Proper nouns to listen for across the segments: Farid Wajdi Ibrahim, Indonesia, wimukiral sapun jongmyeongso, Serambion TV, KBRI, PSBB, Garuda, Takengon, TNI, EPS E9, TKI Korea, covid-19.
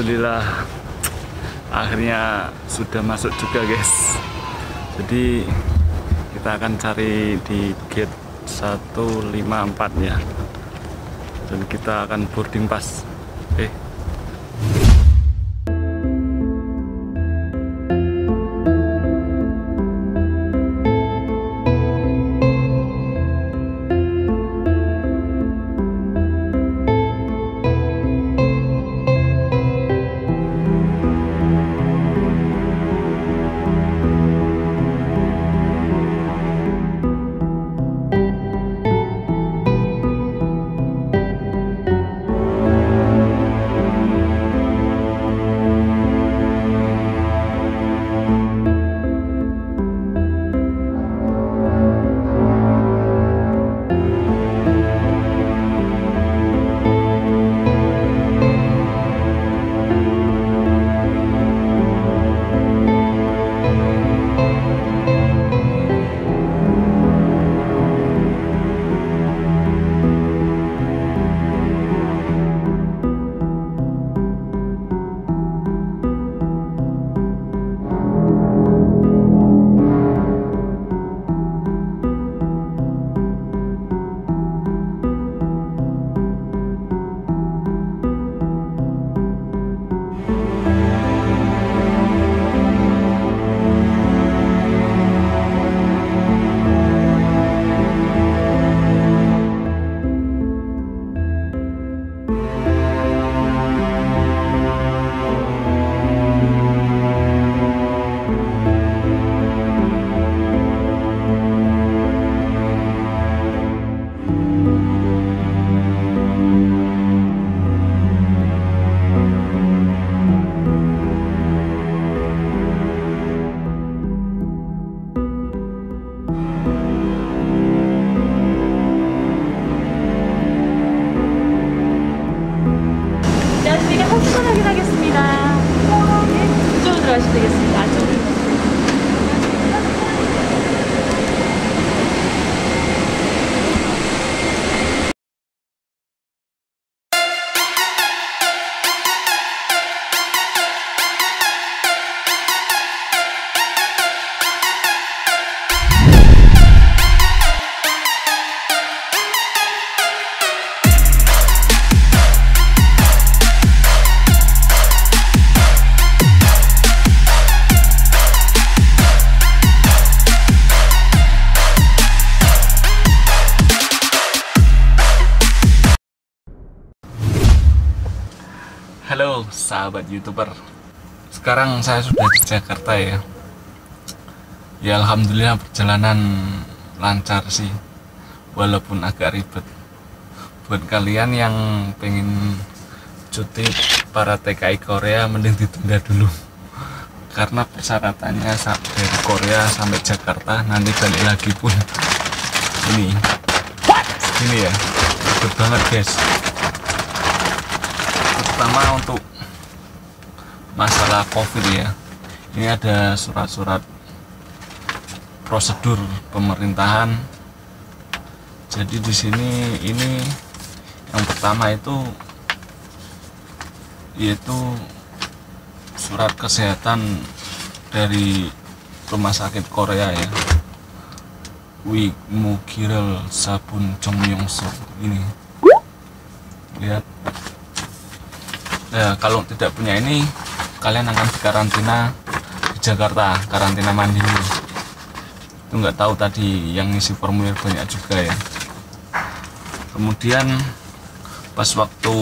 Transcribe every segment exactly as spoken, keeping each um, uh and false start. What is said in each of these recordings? Alhamdulillah akhirnya sudah masuk juga, guys. Jadi kita akan cari di gate satu lima empat ya, dan kita akan boarding pass. eh Halo sahabat youtuber, sekarang saya sudah di Jakarta ya. Ya alhamdulillah perjalanan lancar sih, walaupun agak ribet. Buat kalian yang pengen cuti para T K I Korea, mending ditunda dulu, karena persyaratannya dari Korea sampai Jakarta nanti balik lagi pun ini, ini ya, ribet banget guys. Pertama untuk masalah COVID ya, ini ada surat-surat prosedur pemerintahan. Jadi di sini ini yang pertama itu yaitu surat kesehatan dari rumah sakit Korea ya, wimukiral sapun jongmyeongso ini, lihat. Nah, kalau tidak punya ini, kalian akan dikarantina di Jakarta, karantina mandiri. Itu nggak tahu tadi yang ngisi formulir banyak juga ya. Kemudian pas waktu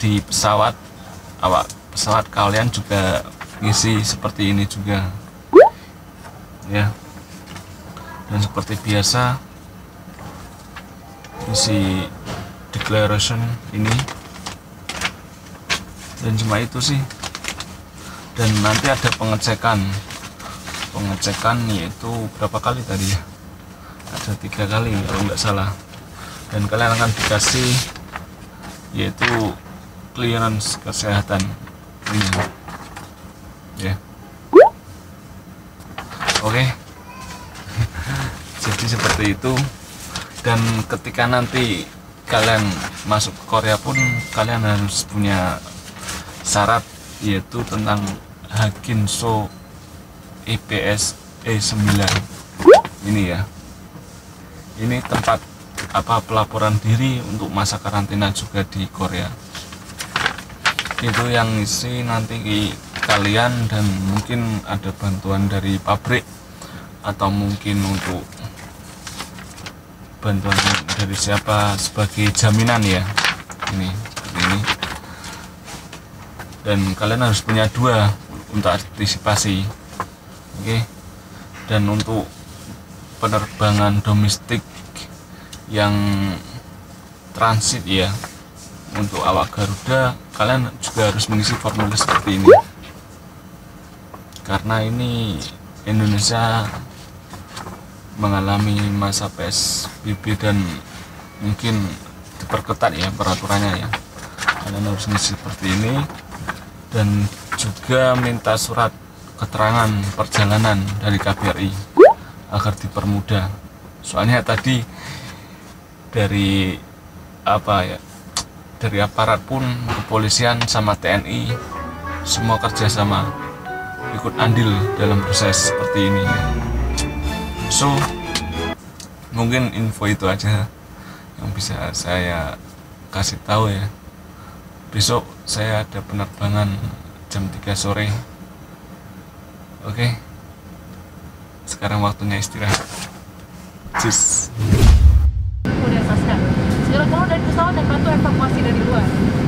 di pesawat, awak pesawat kalian juga ngisi seperti ini juga, ya. Dan seperti biasa, ngisi declaration ini. Dan cuma itu sih. Dan nanti ada pengecekan pengecekan yaitu berapa kali tadi ya, ada tiga kali kalau nggak salah. Dan kalian akan dikasih yaitu clearance kesehatan ini ya. Oke. Jadi seperti itu. Dan ketika nanti kalian masuk ke Korea pun, kalian harus punya syarat, yaitu tentang Hakinso E P S E sembilan ini ya. Ini tempat apa pelaporan diri untuk masa karantina juga di Korea. Itu yang isi nanti kalian, dan mungkin ada bantuan dari pabrik atau mungkin untuk bantuan dari siapa sebagai jaminan ya. Ini seperti ini. Dan kalian harus punya dua untuk antisipasi. Oke. Dan untuk penerbangan domestik yang transit ya, untuk awak Garuda kalian juga harus mengisi formulir seperti ini, karena ini Indonesia mengalami masa P S B B dan mungkin diperketat ya peraturannya ya. Kalian harus mengisi seperti ini, dan juga minta surat keterangan perjalanan dari K B R I agar dipermudah. Soalnya tadi dari apa ya, dari aparat pun, kepolisian sama T N I semua kerjasama ikut andil dalam proses seperti ini. So mungkin info itu aja yang bisa saya kasih tahu ya. Besok saya ada penerbangan jam tiga sore. Oke, sekarang waktunya istirahat. Cheers. Sudah selesai. Segera keluar dari pesawat dan bantu evakuasi dari luar.